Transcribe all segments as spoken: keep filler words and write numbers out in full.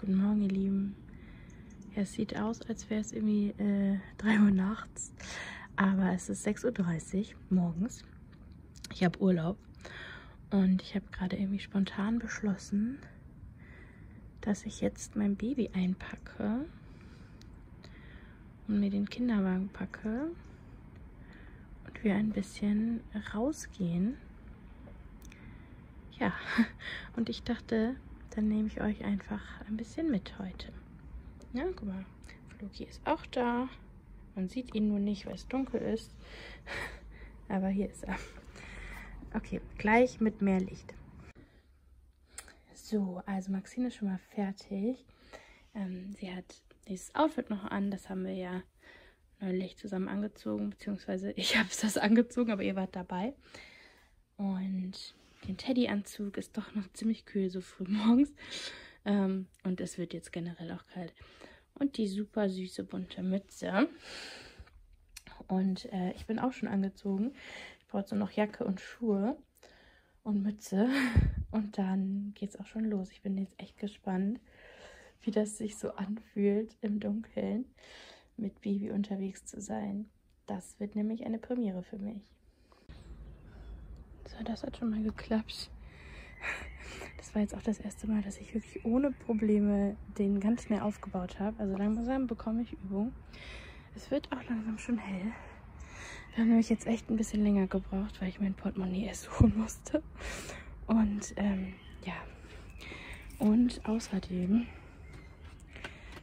Guten Morgen, ihr Lieben. Ja, es sieht aus, als wäre es irgendwie äh, drei Uhr nachts, aber es ist sechs Uhr dreißig morgens. Ich habe Urlaub und ich habe gerade irgendwie spontan beschlossen, dass ich jetzt mein Baby einpacke und mir den Kinderwagen packe und wir ein bisschen rausgehen. Ja, und ich dachte, dann nehme ich euch einfach ein bisschen mit heute. Ja, guck mal, Floki ist auch da. Man sieht ihn nur nicht, weil es dunkel ist. Aber hier ist er. Okay, gleich mit mehr Licht. So, also Maxine ist schon mal fertig. Ähm, sie hat dieses Outfit noch an. Das haben wir ja neulich zusammen angezogen. Beziehungsweise ich habe das angezogen, aber ihr wart dabei. Und den Teddyanzug ist doch noch ziemlich kühl, so früh morgens. Ähm, und es wird jetzt generell auch kalt. Und die super süße bunte Mütze. Und äh, ich bin auch schon angezogen. Ich brauche jetzt nur noch Jacke und Schuhe und Mütze. Und dann geht es auch schon los. Ich bin jetzt echt gespannt, wie das sich so anfühlt, im Dunkeln mit Baby unterwegs zu sein. Das wird nämlich eine Premiere für mich. So, das hat schon mal geklappt. Das war jetzt auch das erste Mal, dass ich wirklich ohne Probleme den ganz schnell aufgebaut habe. Also langsam bekomme ich Übung. Es wird auch langsam schon hell. Wir haben nämlich jetzt echt ein bisschen länger gebraucht, weil ich mein Portemonnaie erst suchen musste. Und ähm, ja. Und außerdem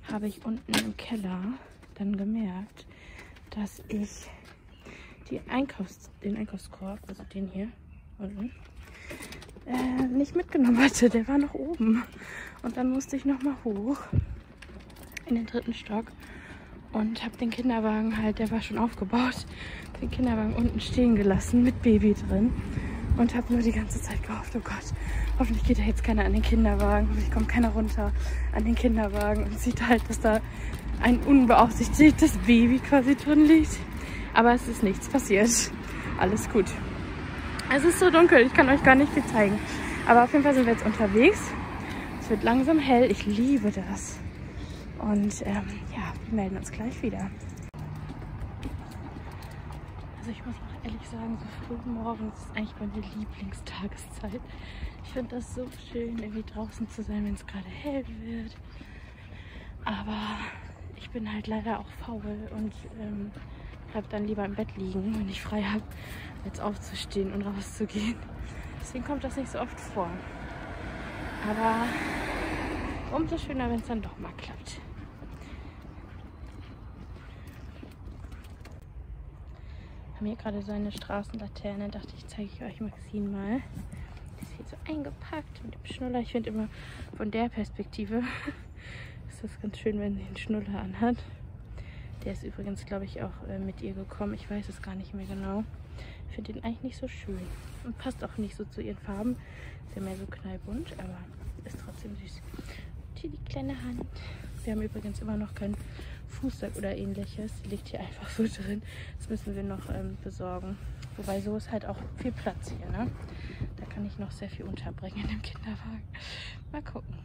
habe ich unten im Keller dann gemerkt, dass ich die Einkaufs-, den Einkaufskorb, also den hier unten, Äh, nicht mitgenommen hatte. Der war noch oben. Und dann musste ich nochmal hoch in den dritten Stock und habe den Kinderwagen halt, der war schon aufgebaut, den Kinderwagen unten stehen gelassen mit Baby drin und habe nur die ganze Zeit gehofft, oh Gott, hoffentlich geht da jetzt keiner an den Kinderwagen, hoffentlich kommt keiner runter an den Kinderwagen und sieht halt, dass da ein unbeaufsichtigtes Baby quasi drin liegt. Aber es ist nichts passiert. Alles gut. Es ist so dunkel, ich kann euch gar nicht viel zeigen. Aber auf jeden Fall sind wir jetzt unterwegs. Es wird langsam hell, ich liebe das. Und ähm, ja, wir melden uns gleich wieder. Also ich muss auch ehrlich sagen, so früh morgens ist eigentlich meine Lieblingstageszeit. Ich finde das so schön, irgendwie draußen zu sein, wenn es gerade hell wird. Aber ich bin halt leider auch faul und ähm, habe dann lieber im Bett liegen, wenn ich frei habe, jetzt aufzustehen und rauszugehen. Deswegen kommt das nicht so oft vor. Aber umso schöner, wenn es dann doch mal klappt. Wir haben hier gerade so eine Straßenlaterne. Dachte ich, zeige ich euch Maxine mal. Ist hier so eingepackt mit dem Schnuller. Ich finde immer von der Perspektive ist das ganz schön, wenn sie den Schnuller anhat. Der ist übrigens, glaube ich, auch äh, mit ihr gekommen. Ich weiß es gar nicht mehr genau. Ich finde den eigentlich nicht so schön. Und passt auch nicht so zu ihren Farben. Ist ja mehr so knallbunt, aber ist trotzdem süß. Und hier die kleine Hand. Wir haben übrigens immer noch keinen Fußsack oder ähnliches. Die liegt hier einfach so drin. Das müssen wir noch ähm, besorgen. Wobei, so ist halt auch viel Platz hier, ne? Da kann ich noch sehr viel unterbringen in dem Kinderwagen. Mal gucken.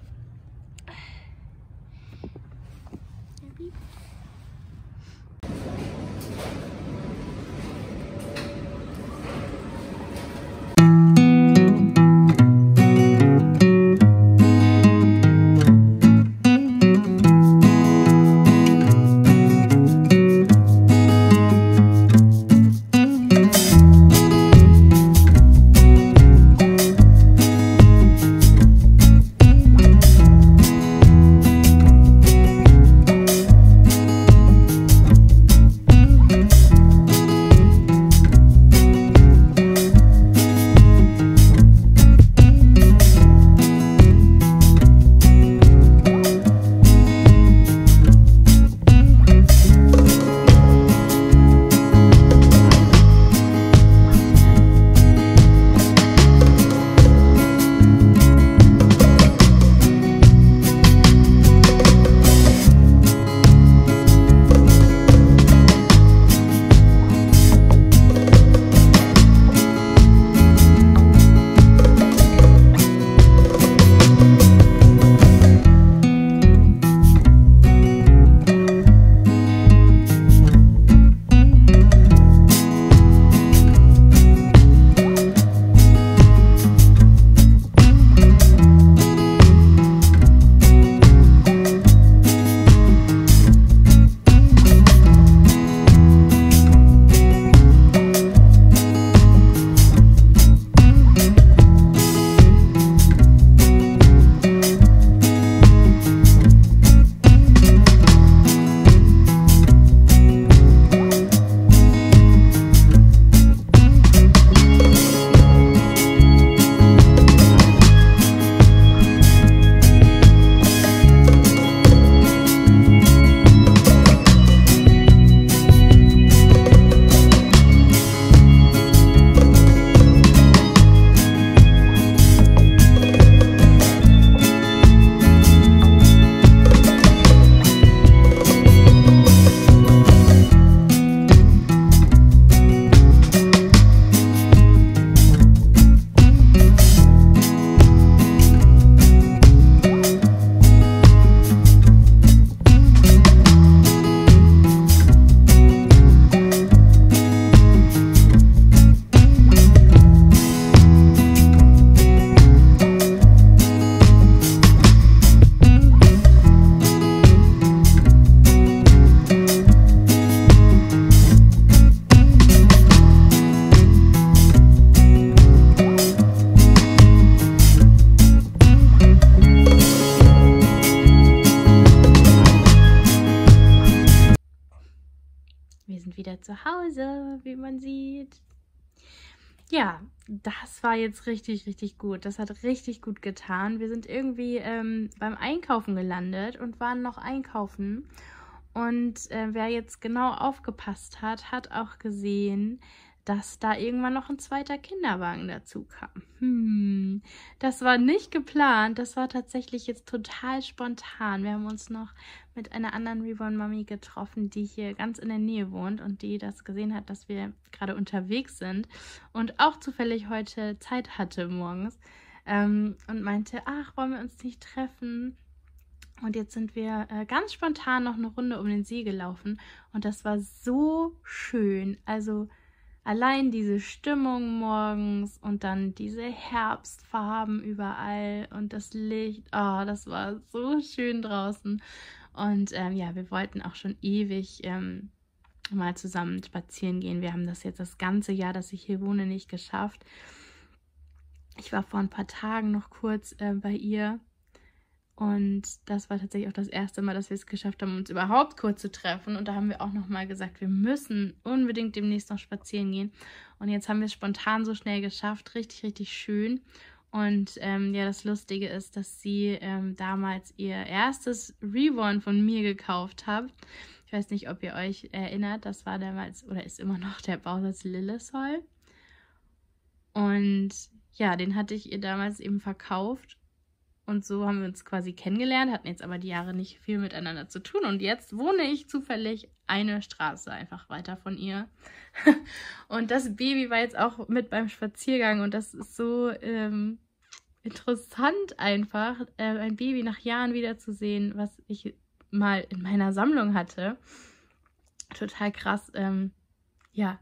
zu Hause, wie man sieht. Ja, das war jetzt richtig, richtig gut. Das hat richtig gut getan. Wir sind irgendwie ähm, beim Einkaufen gelandet und waren noch einkaufen. Und äh, wer jetzt genau aufgepasst hat, hat auch gesehen, dass da irgendwann noch ein zweiter Kinderwagen dazu kam. Hm. Das war nicht geplant, das war tatsächlich jetzt total spontan. Wir haben uns noch mit einer anderen Reborn-Mami getroffen, die hier ganz in der Nähe wohnt und die das gesehen hat, dass wir gerade unterwegs sind und auch zufällig heute Zeit hatte morgens ähm, und meinte, ach, wollen wir uns nicht treffen? Und jetzt sind wir äh, ganz spontan noch eine Runde um den See gelaufen und das war so schön. Also allein diese Stimmung morgens und dann diese Herbstfarben überall und das Licht, oh, das war so schön draußen. Und ähm, ja, wir wollten auch schon ewig ähm, mal zusammen spazieren gehen. Wir haben das jetzt das ganze Jahr, dass ich hier wohne, nicht geschafft. Ich war vor ein paar Tagen noch kurz äh, bei ihr und das war tatsächlich auch das erste Mal, dass wir es geschafft haben, uns überhaupt kurz zu treffen. Und da haben wir auch nochmal gesagt, wir müssen unbedingt demnächst noch spazieren gehen. Und jetzt haben wir es spontan so schnell geschafft. Richtig, richtig schön. Und ähm, ja, das Lustige ist, dass sie ähm, damals ihr erstes Reborn von mir gekauft hat. Ich weiß nicht, ob ihr euch erinnert. Das war damals, oder ist immer noch, der Bausatz Lillesol. Und ja, den hatte ich ihr damals eben verkauft. Und so haben wir uns quasi kennengelernt, hatten jetzt aber die Jahre nicht viel miteinander zu tun. Und jetzt wohne ich zufällig eine Straße einfach weiter von ihr. Und das Baby war jetzt auch mit beim Spaziergang. Und das ist so ähm, interessant einfach, äh, ein Baby nach Jahren wiederzusehen, was ich mal in meiner Sammlung hatte. Total krass, ähm, ja.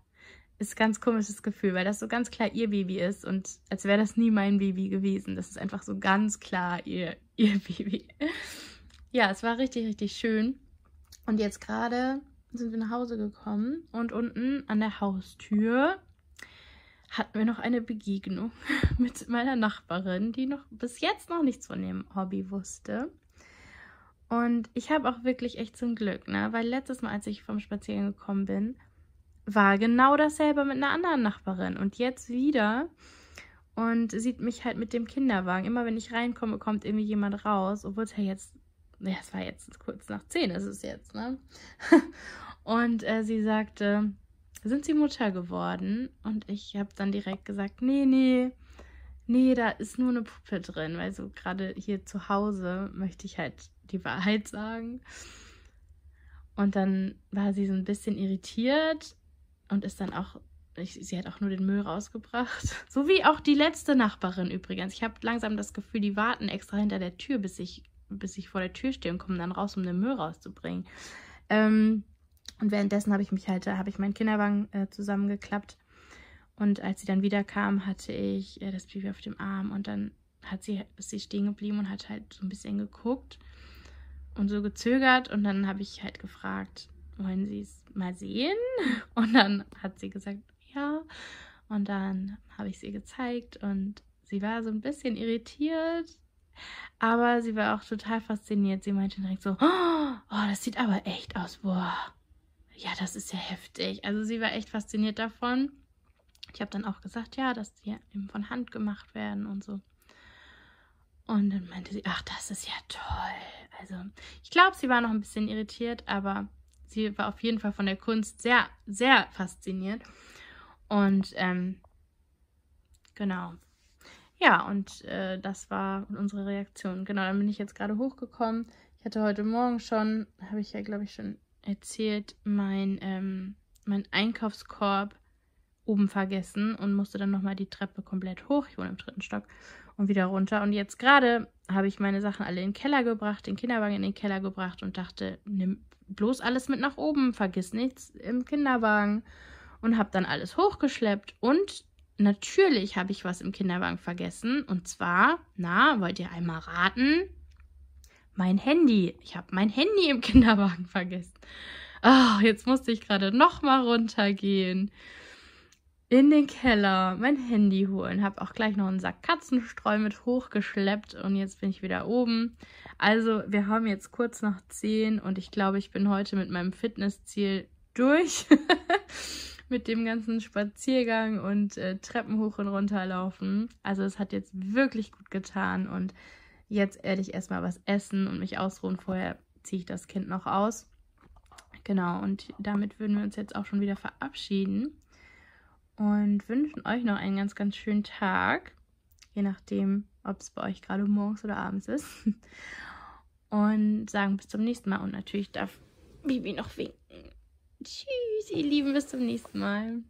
Ist ein ganz komisches Gefühl, weil das so ganz klar ihr Baby ist und als wäre das nie mein Baby gewesen. Das ist einfach so ganz klar ihr, ihr Baby. Ja, es war richtig, richtig schön. Und jetzt gerade sind wir nach Hause gekommen und unten an der Haustür hatten wir noch eine Begegnung mit meiner Nachbarin, die noch bis jetzt noch nichts von dem Hobby wusste. Und ich habe auch wirklich echt zum Glück, ne? Weil letztes Mal, als ich vom Spaziergang gekommen bin, war genau dasselbe mit einer anderen Nachbarin und jetzt wieder und sieht mich halt mit dem Kinderwagen. Immer wenn ich reinkomme, kommt irgendwie jemand raus, obwohl es ja jetzt, ja, es war jetzt kurz nach zehn, ist es jetzt, ne? Und äh, sie sagte, sind Sie Mutter geworden? Und ich habe dann direkt gesagt, nee, nee, nee, da ist nur eine Puppe drin, weil so gerade hier zu Hause möchte ich halt die Wahrheit sagen. Und dann war sie so ein bisschen irritiert. Und ist dann auch, ich, sie hat auch nur den Müll rausgebracht. So wie auch die letzte Nachbarin übrigens. Ich habe langsam das Gefühl, die warten extra hinter der Tür, bis ich, bis ich vor der Tür stehe und kommen dann raus, um den Müll rauszubringen. Ähm, und währenddessen habe ich mich halt, habe ich meinen Kinderwagen äh, zusammengeklappt. Und als sie dann wieder kam, hatte ich äh, das Baby auf dem Arm. Und dann hat sie, ist sie stehen geblieben und hat halt so ein bisschen geguckt und so gezögert. Und dann habe ich halt gefragt, wollen Sie es mal sehen? Und dann hat sie gesagt, ja. Und dann habe ich sie gezeigt und sie war so ein bisschen irritiert, aber sie war auch total fasziniert. Sie meinte direkt so, oh, das sieht aber echt aus. Boah, ja, das ist ja heftig. Also sie war echt fasziniert davon. Ich habe dann auch gesagt, ja, dass die eben von Hand gemacht werden und so. Und dann meinte sie, ach, das ist ja toll. Also ich glaube, sie war noch ein bisschen irritiert, aber sie war auf jeden Fall von der Kunst sehr, sehr fasziniert. Und ähm, genau. Ja, und äh, das war unsere Reaktion. Genau, dann bin ich jetzt gerade hochgekommen. Ich hatte heute Morgen schon, habe ich ja, glaube ich, schon erzählt, mein, ähm, mein Einkaufskorb oben vergessen und musste dann nochmal die Treppe komplett hoch. Ich wohne im dritten Stock und wieder runter. Und jetzt gerade habe ich meine Sachen alle in den Keller gebracht, den Kinderwagen in den Keller gebracht und dachte, nimm bloß alles mit nach oben, vergiss nichts im Kinderwagen und habe dann alles hochgeschleppt und natürlich habe ich was im Kinderwagen vergessen und zwar, na, wollt ihr einmal raten? Mein Handy. Ich habe mein Handy im Kinderwagen vergessen. Oh, jetzt musste ich gerade nochmal runtergehen. In den Keller, mein Handy holen. Habe auch gleich noch einen Sack Katzenstreu mit hochgeschleppt und jetzt bin ich wieder oben. Also wir haben jetzt kurz nach zehn und ich glaube, ich bin heute mit meinem Fitnessziel durch. mit dem ganzen Spaziergang und äh, Treppen hoch und runter laufen. Also es hat jetzt wirklich gut getan und jetzt werde ich erstmal was essen und mich ausruhen. Vorher ziehe ich das Kind noch aus. Genau, und damit würden wir uns jetzt auch schon wieder verabschieden und wünschen euch noch einen ganz, ganz schönen Tag. Je nachdem, ob es bei euch gerade morgens oder abends ist. Und sagen bis zum nächsten Mal. Und natürlich darf Bibi noch winken. Tschüss, ihr Lieben, bis zum nächsten Mal.